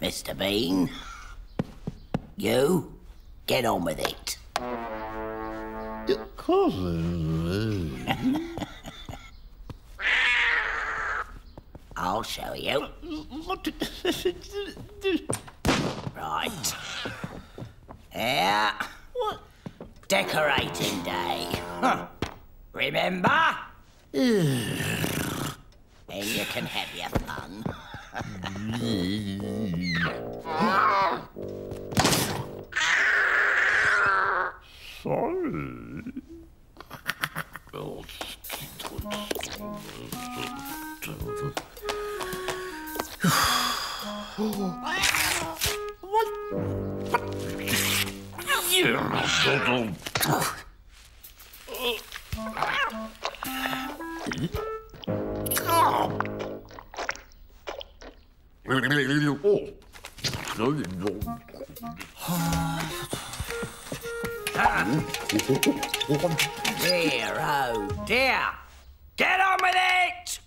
Mr. Bean, you get on with it. I'll show you. Right. Yeah. What? Decorating day. Huh. Remember? Then you can have your fun. Sorry. Dear, oh dear. Get on with it!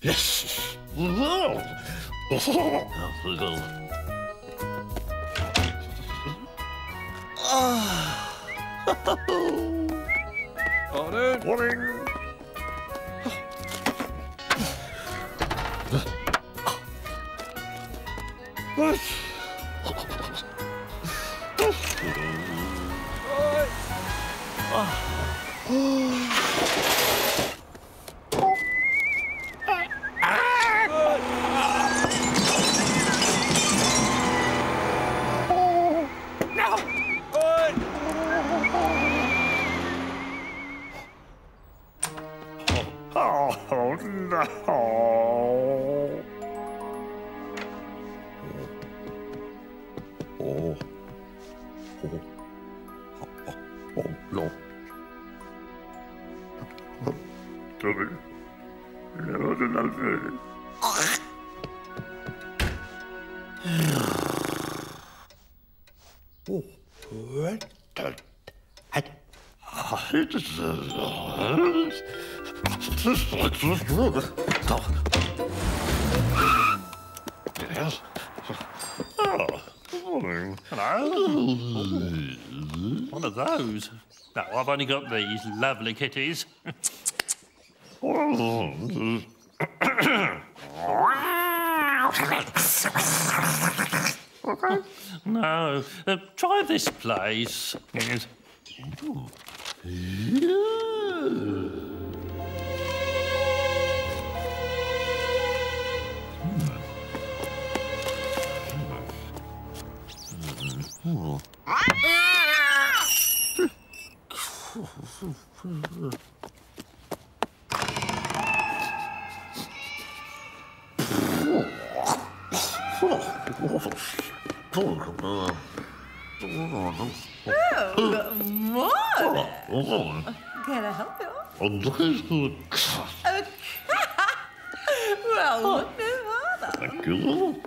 Yes. No. Morning. What? One of those. No, I've only got these lovely kitties. Okay. No, try this place. Can I help you? Well, look no further. Thank you.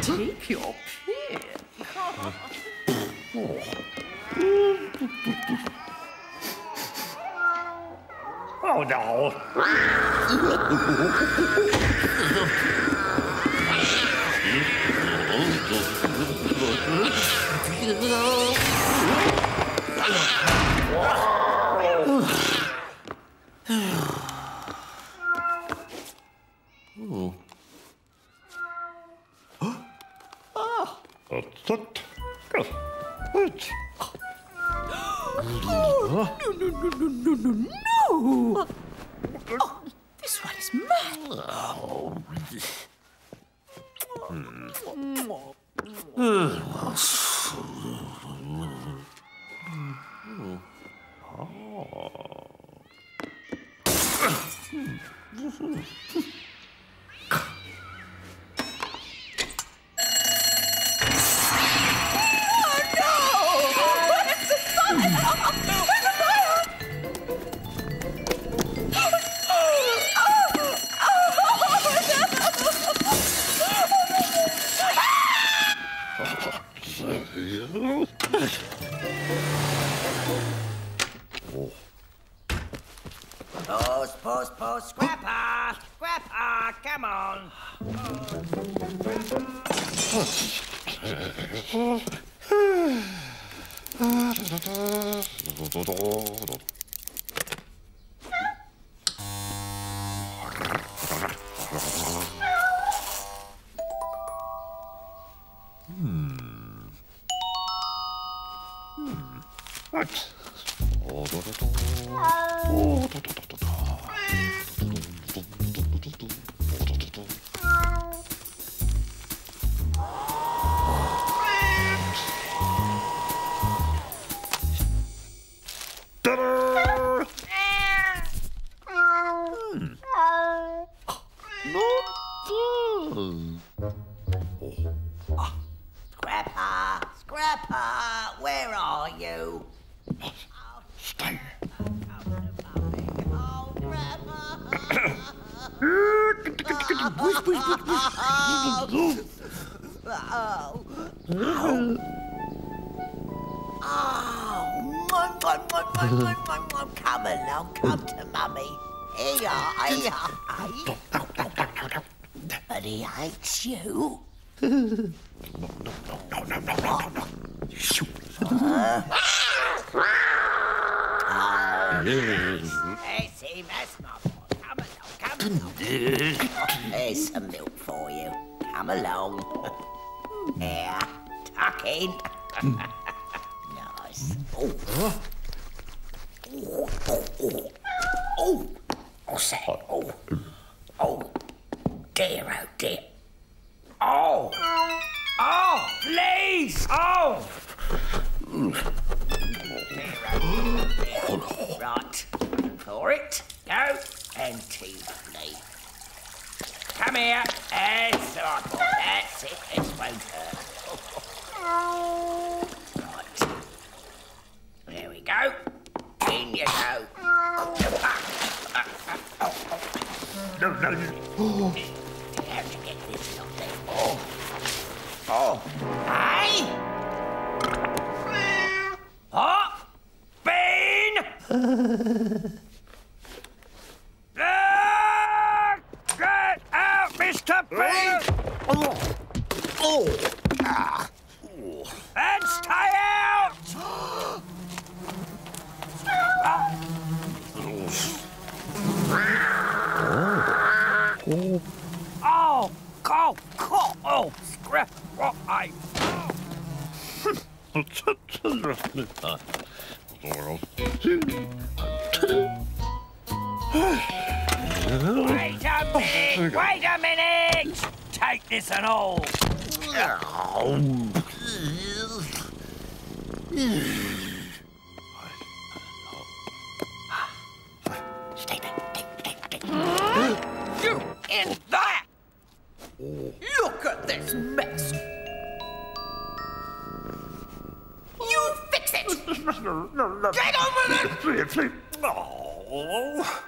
Take your pin. Oh no! Oh. Oh, no. Oh, this one is mad. Oh. Get over there! Please, oh.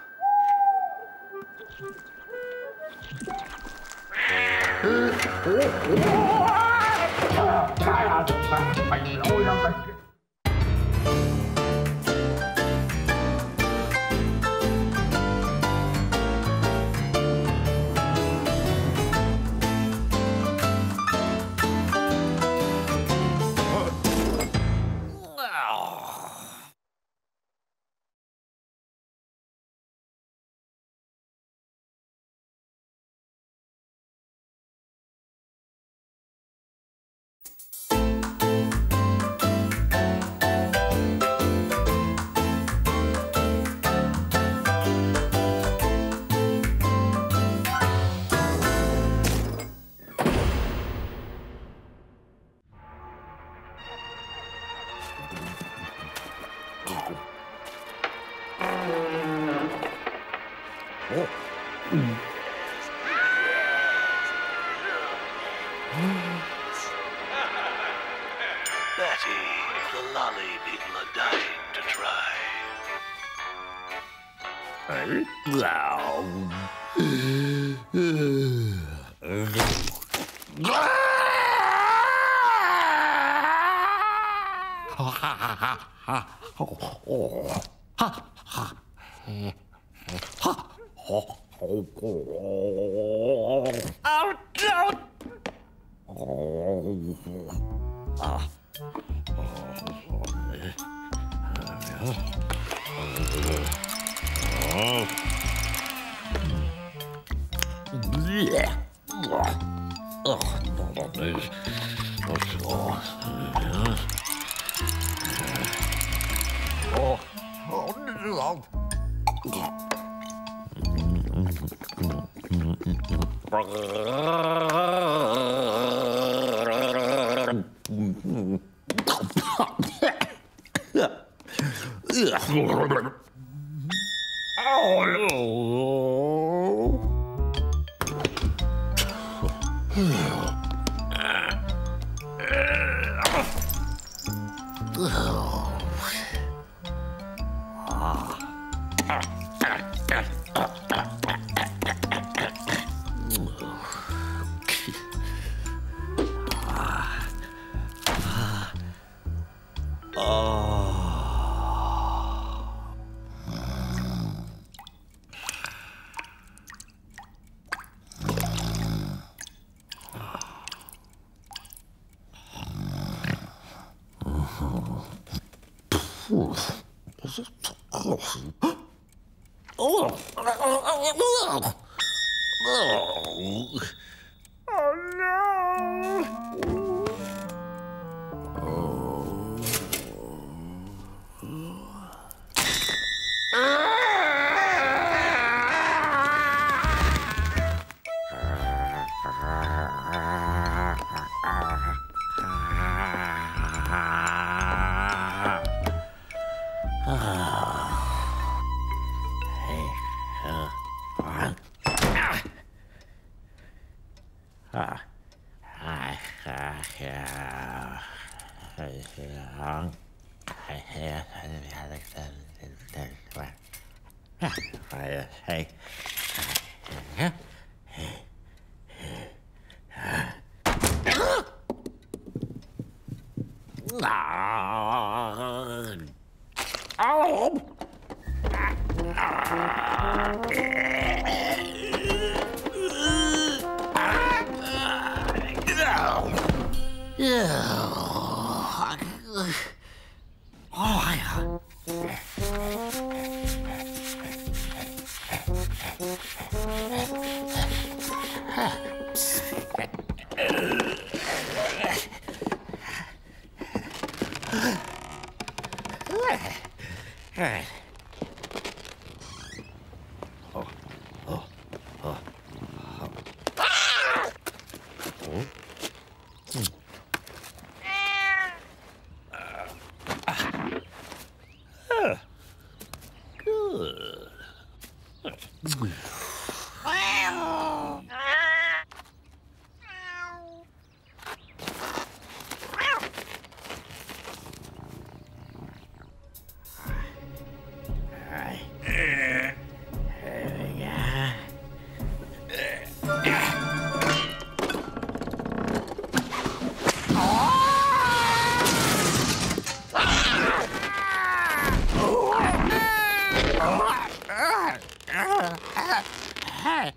Oh,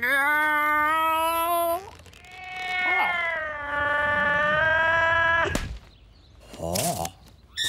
no! Oh. Oh. What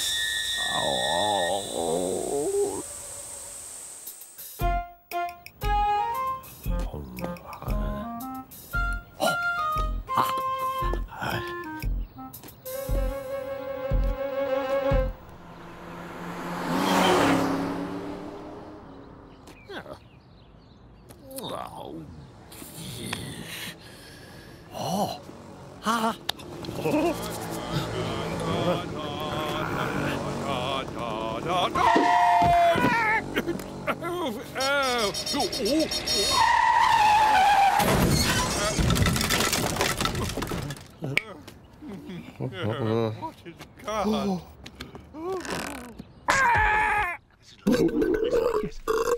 is God?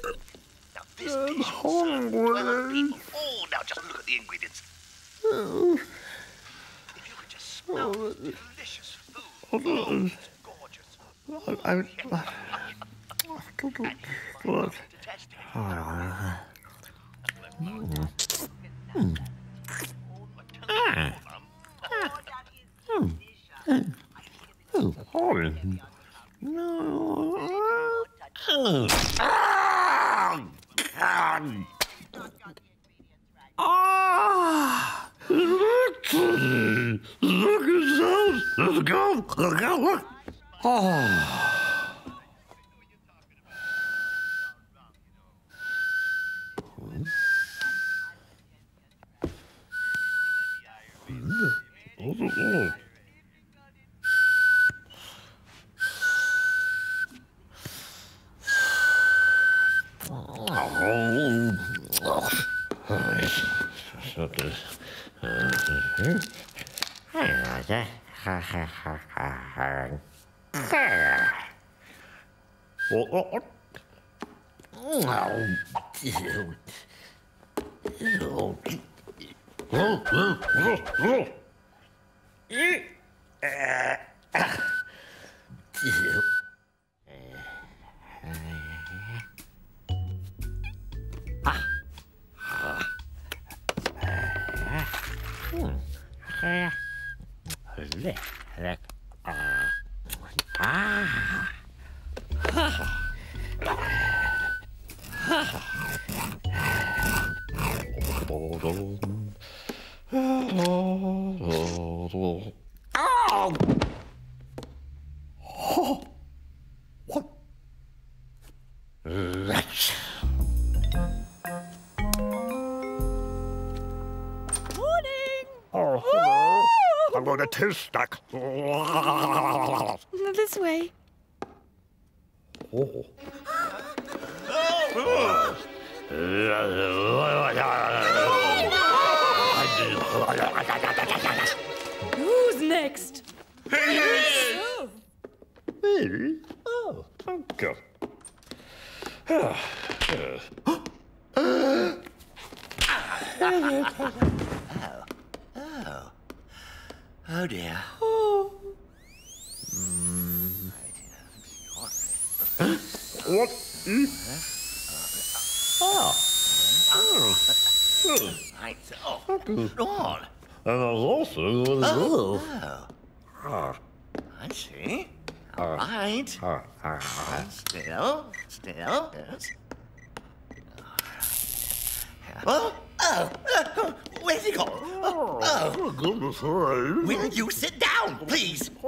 Now this dish will oh, now just look at the ingredients. Oh. If you could just smell oh. This delicious food. Hold on. It's gorgeous. Look at those. Oh. Too stuck. This way. Oh. Who's next? Oh. Me? Oh, God. Oh dear. Oh. Mm. What? Mm? Oh. Oh. Lights off. On. And I was also going to go. Oh. I see. All right. Still. Yes. Oh. Oh, where's he gone? Oh, goodness, will you sit down, please? Stay!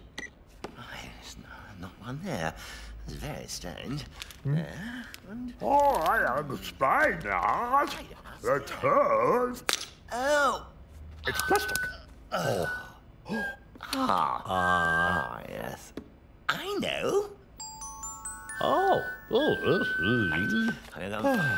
Oh, there's not one there. It's very strange. Hmm? Oh, I am a spy now. That's hers. Oh. It's plastic. Oh. Ah, yes. I know. Oh, this is... Hmm.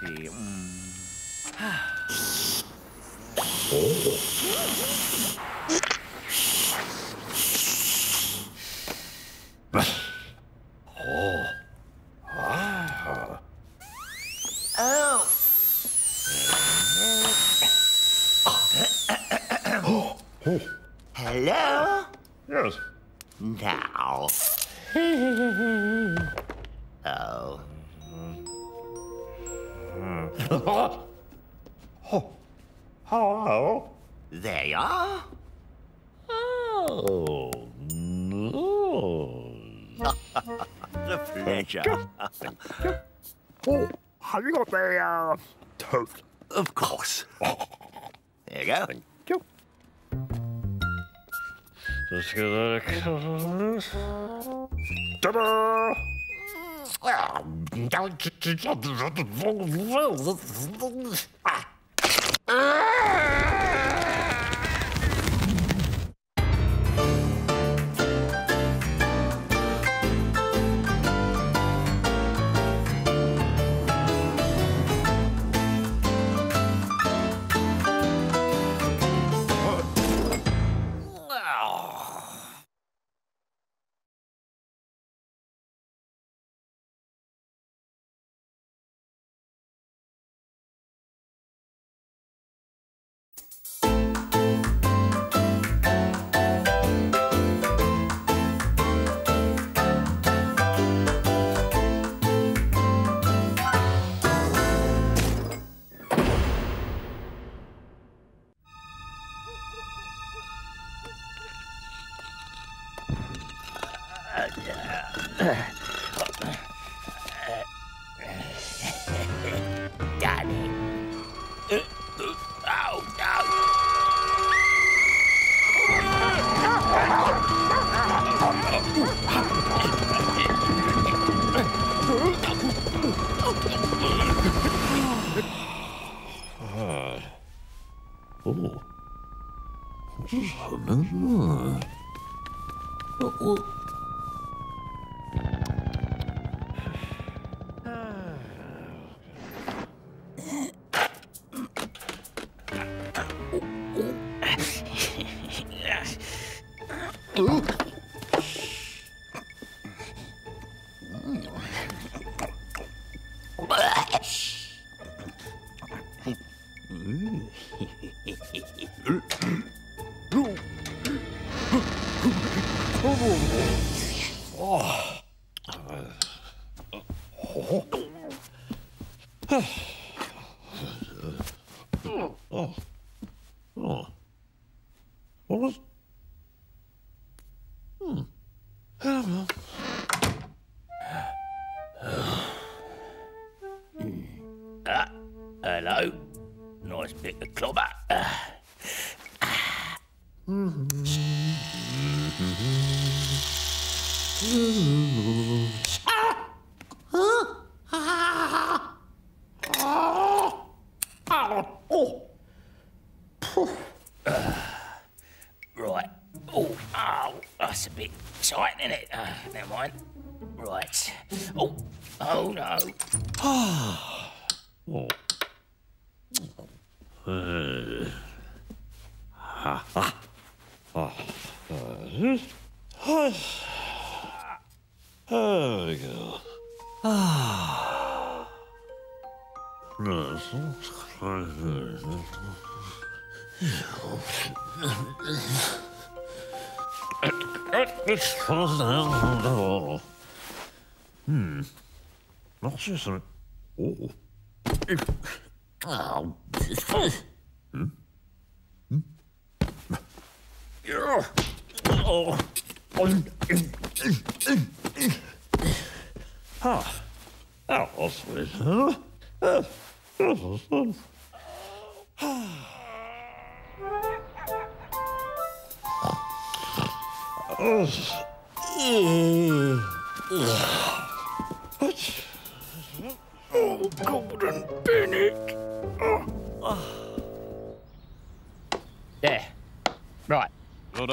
see. Hello? Yes. Now. Oh. Oh. Hello? There you are. Oh, no. The pleasure. Oh, have you got the toast? Of course. There you go. Thank you. Just get that across. Ta-da!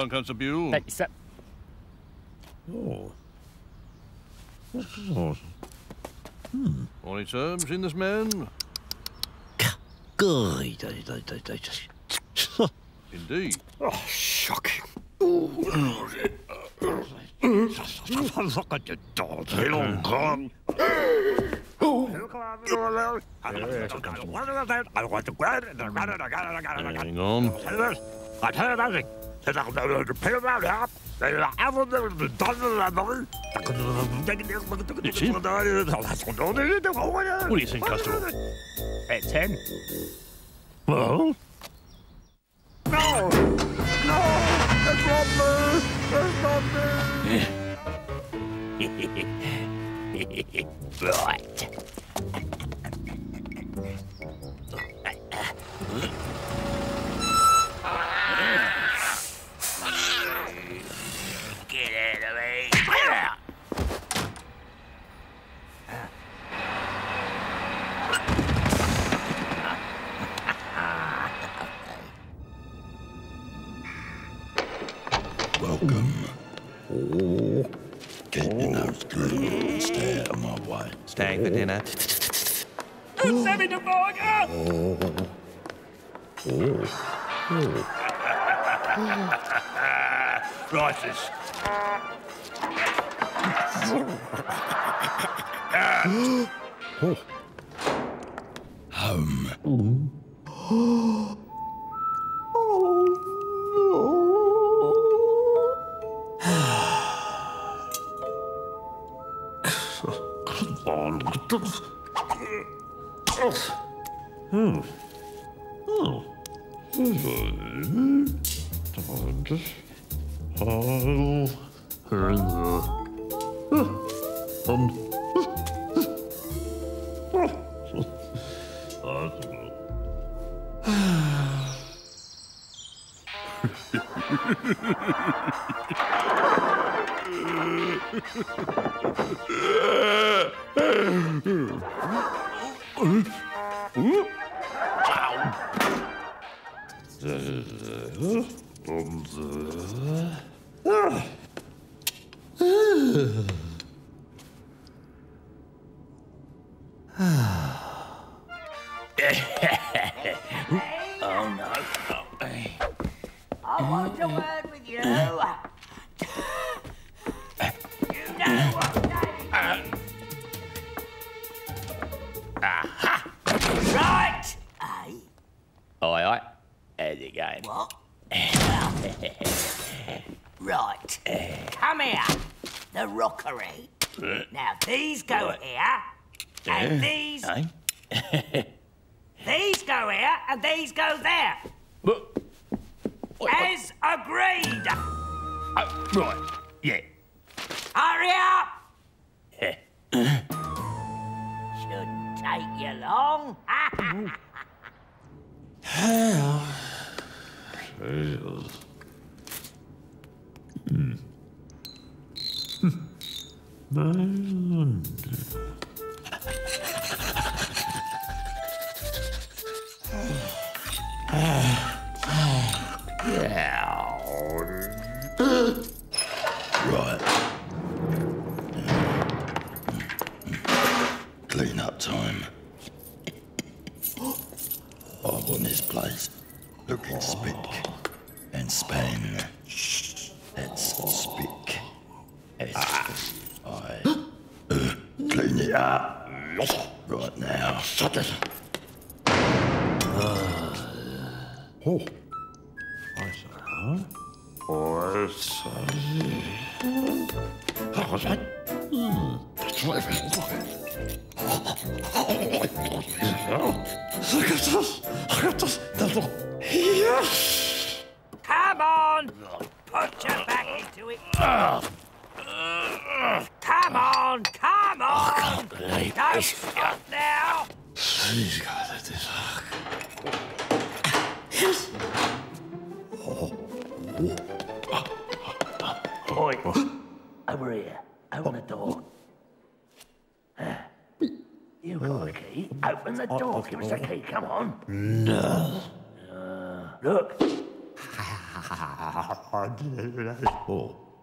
Constable Buell. Thank you, sir. Oh. What's this? Awesome. Any terms in this man? Good. Indeed. Oh, shocking. Look at the dogs. They don't come. I want to grab it. Hang on. I tell you nothing. It's in. What do you think, Constable? At 10? Well? No! No! It's not me! It's not me! Right. Get out of me! Get out! Welcome. Oh. Get in those girls. Stay out of my way. Staying for dinner. Oh, Sammy the burger! Oh. Rices. Home. Oh. Oh.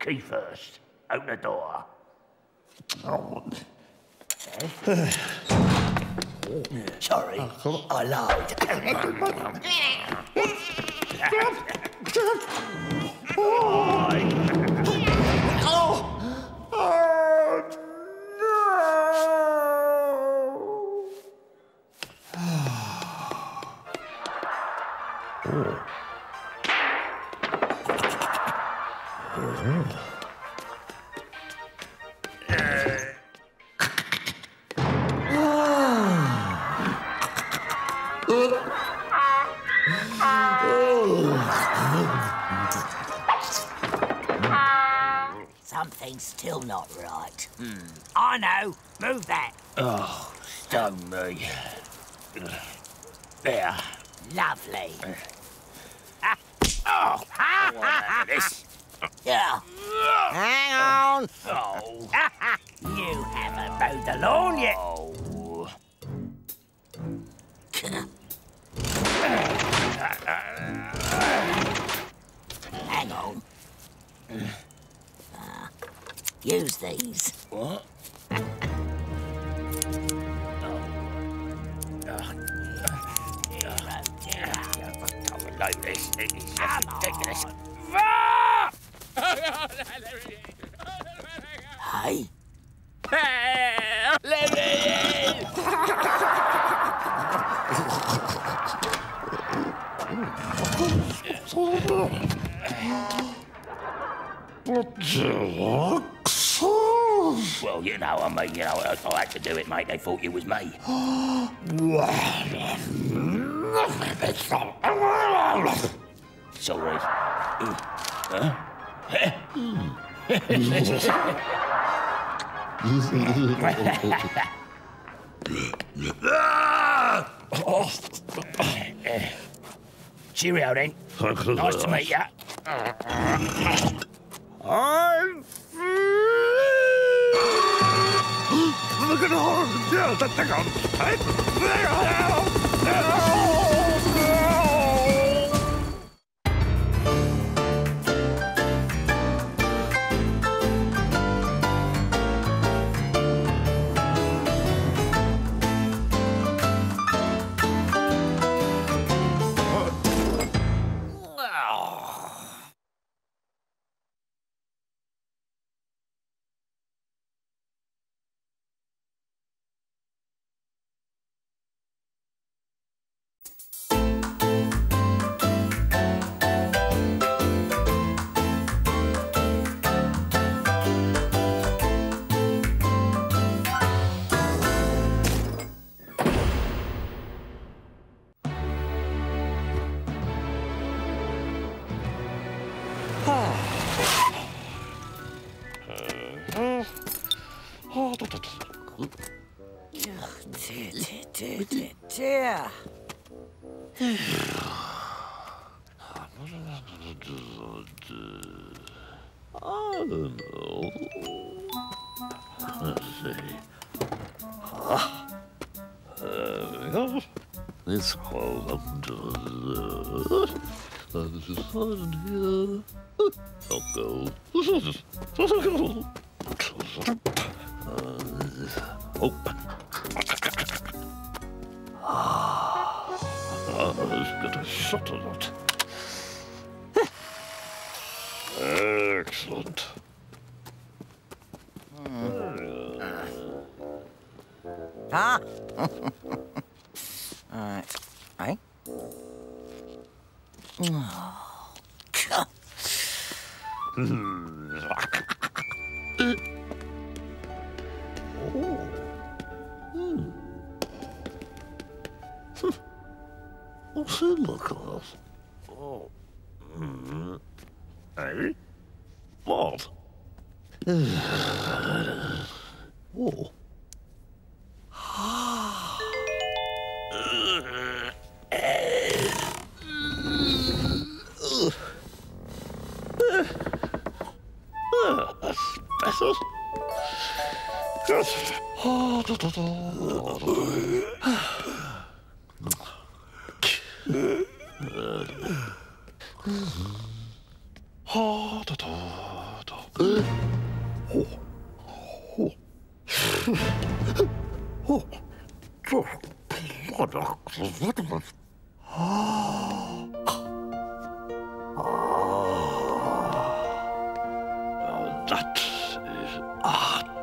Key first. Open the door. Oh. Sorry, I lied. Something's still not right. I know. Move that. Oh, stung me. There. Lovely. This. Yeah. Hang on. Oh. You haven't mowed the lawn yet. Oh. Hang on. Use these. What? Like this. It's just ridiculous. Hey? Hey! Let me in! What you want? Well, you know, I mean, you know, I had to do it, mate. They thought it was me. Sorry. Cheerio, then. Nice to meet ya. I'm look at all the thing on this here. I'll go. Shut or not. Excellent. Ah! Alright. Hey? What's he look at? Oh. Hey? What? Oh. That's better. Good. Oh, da, da, da. Oh, da, da, da. Oh. Oh. Oh. Oh. art.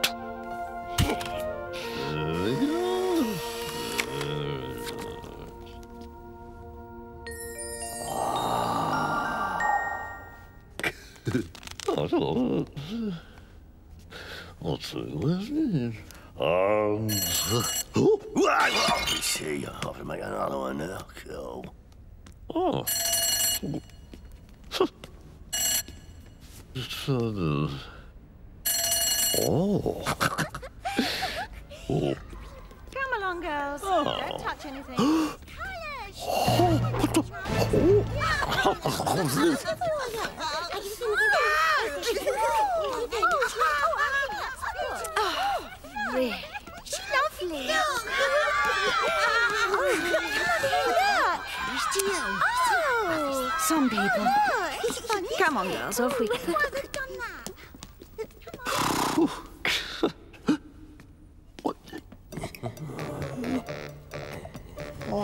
What's it? Oh, you see, I have to make another one now, cool. Oh. Oh. Come along, girls. Oh. Don't touch anything. Colours. Oh, what the? Oh. Oh, really? She's lovely. Oh, look. There's Gio. Oh. Some people. Oh, look. It's funny. Come on, girls. Off we go. Oh,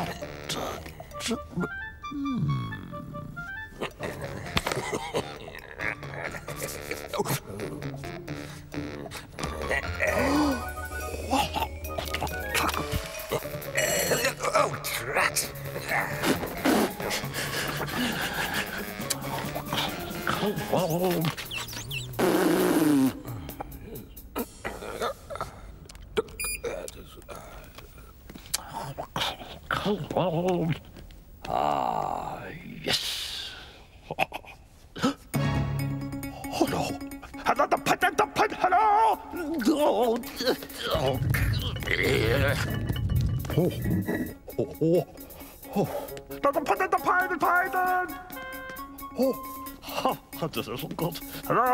God. Hello?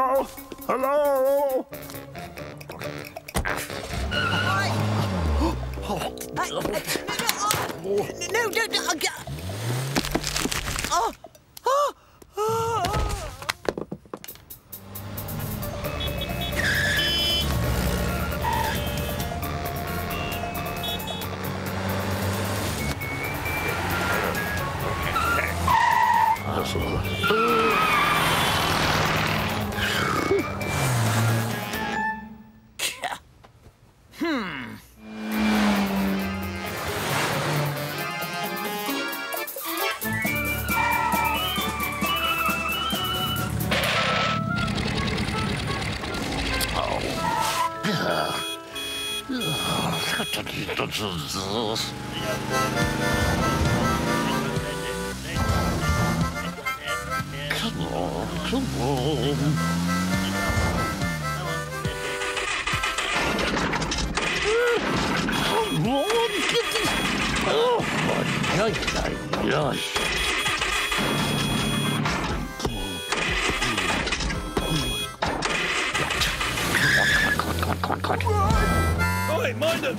Hello? No, don't. Oh. Oh. Oh. That's all right. Come on. Come on. Oi, mind him!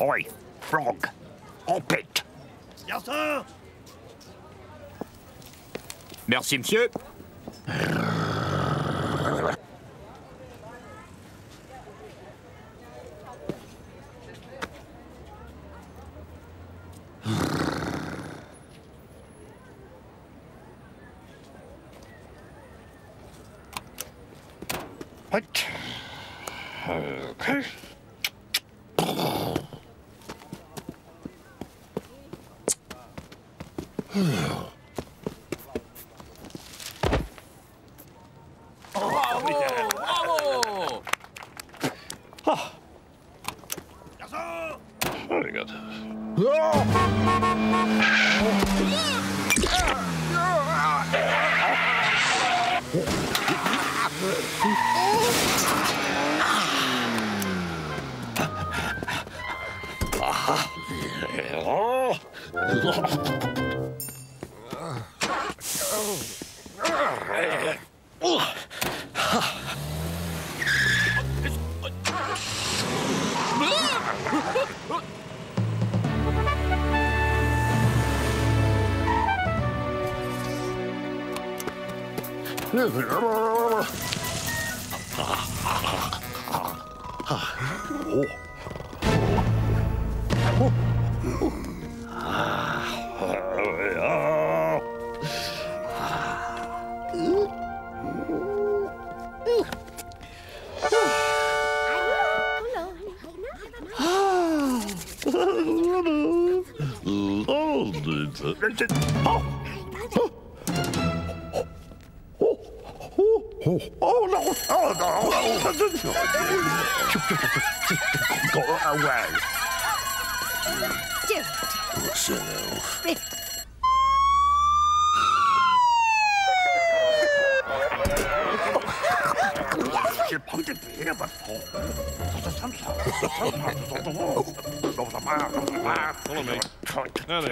Oi, frog, hop it. Yes, sir. Merci, monsieur. Right. Okay. Bravo! Ah. Very good.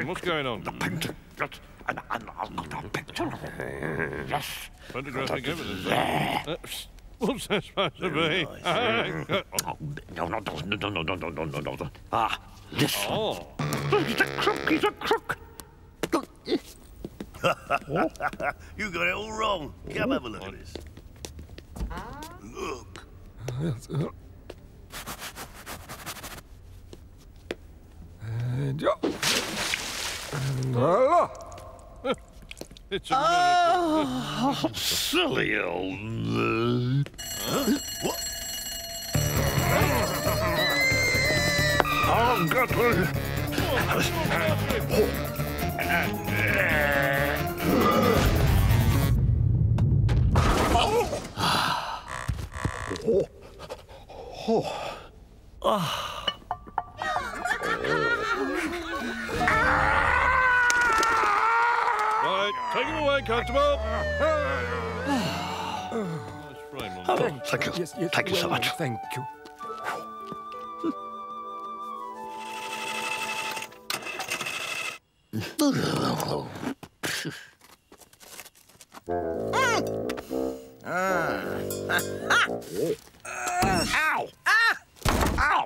What's going on? The painting, yes, and I've got a picture of it. Yes. Photographing everything. What's that supposed to be? No. Ah, listen. Oh. He's a crook, he's a crook. You got it all wrong. Come have a look at this. Look. It's a oh, silly old. What? Oh, God. Take him away, Constable. Oh, thank you. Yes, thank you so much. Thank you. Ow! Ah! Ow! Ah! Oh!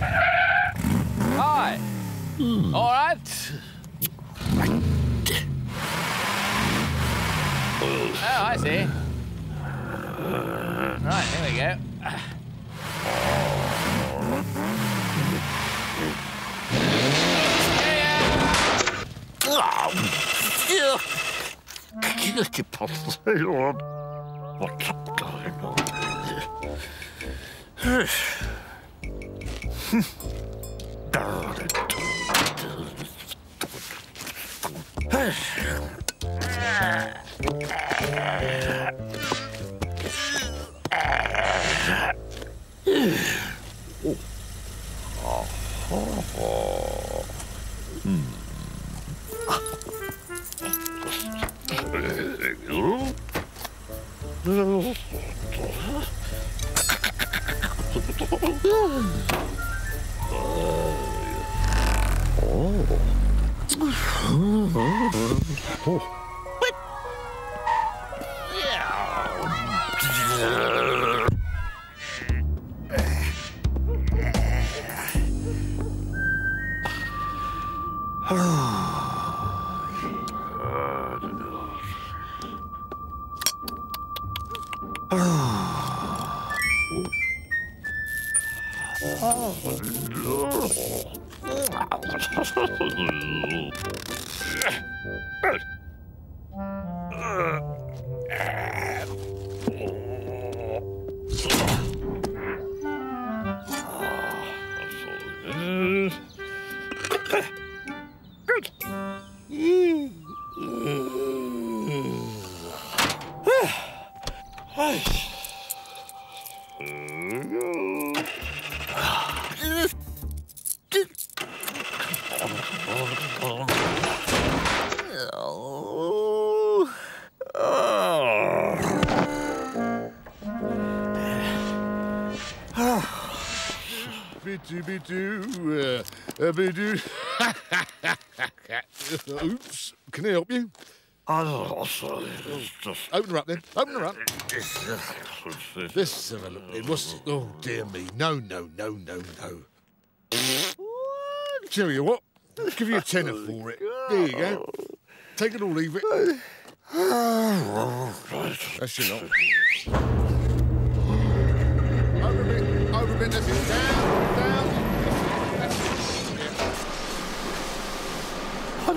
Hi. All right. Oh, I see. Right, here we go. What's going on? Darn it. Oops. Can I help you? Open her up then. Open her up. Let's have a look then. What's... Oh, dear me. No, no, no, no, no. What? Tell you what. I'll give you a tenner for it. There you go. Take it or leave it. That's your lot. Over a bit, that's it. Down,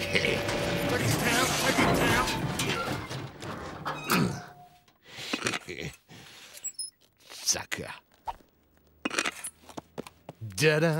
Take it down, take it down. Sucker. Da-da.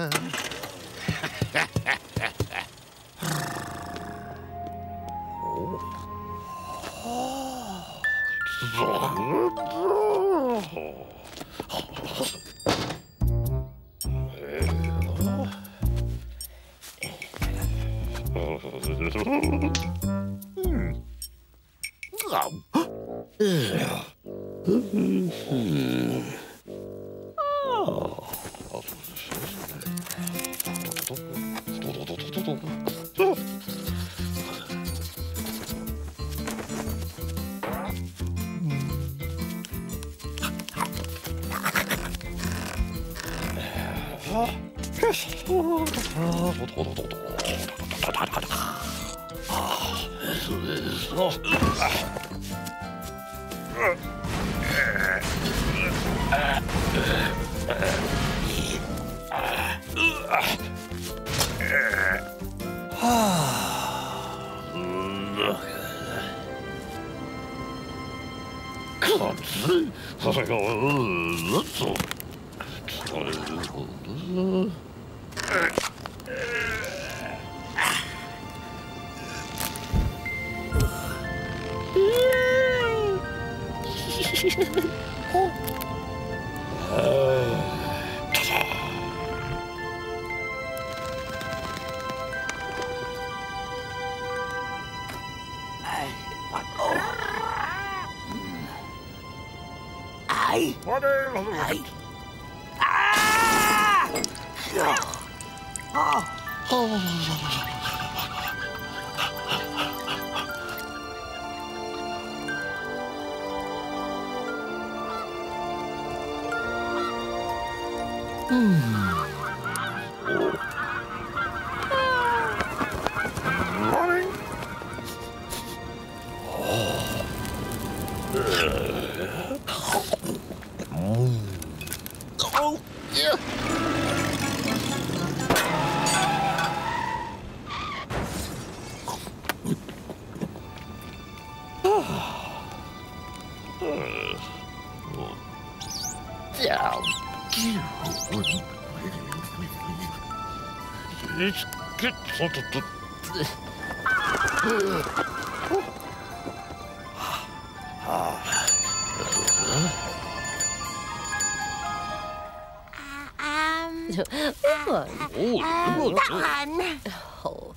That one. Oh.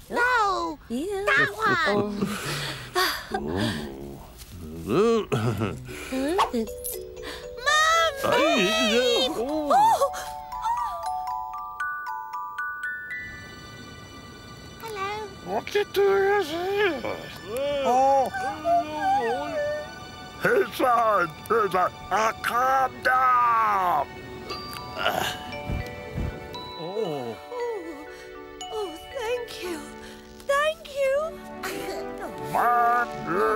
No, yeah. That one. Mommy! Oh. Hello. What you doing here? Oh. He's on. Calm down. Thank you. Bye. Hello.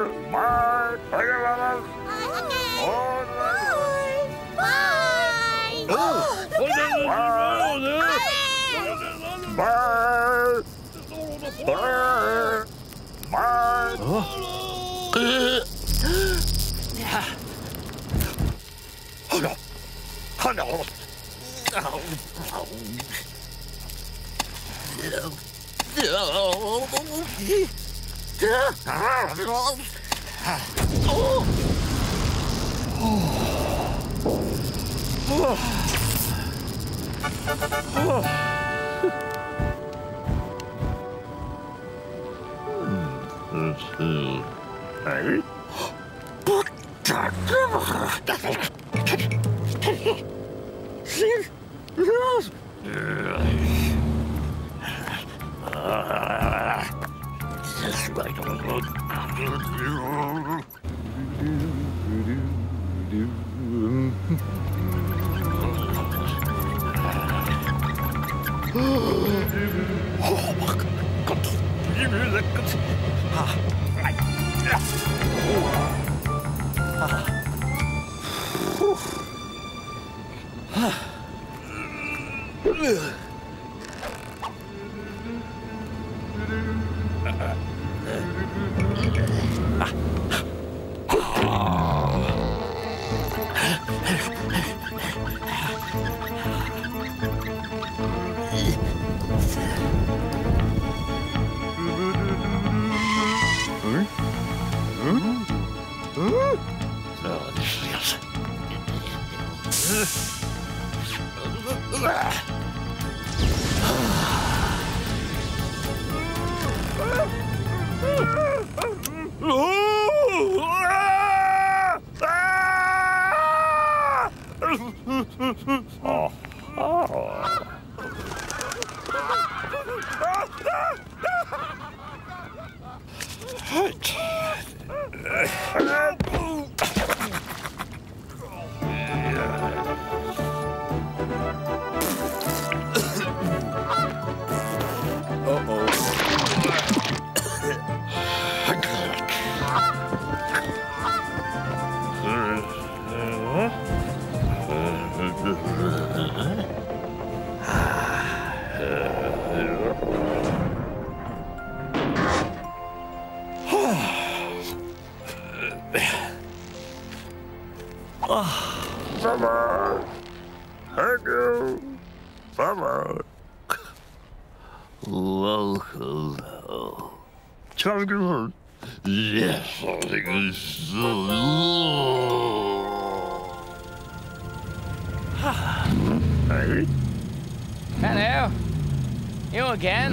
You again?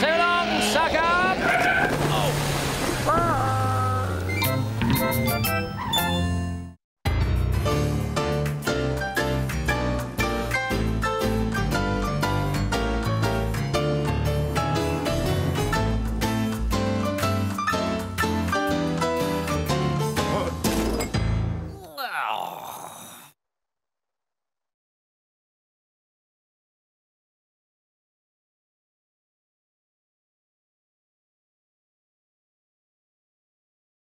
So long, sucker! Oh.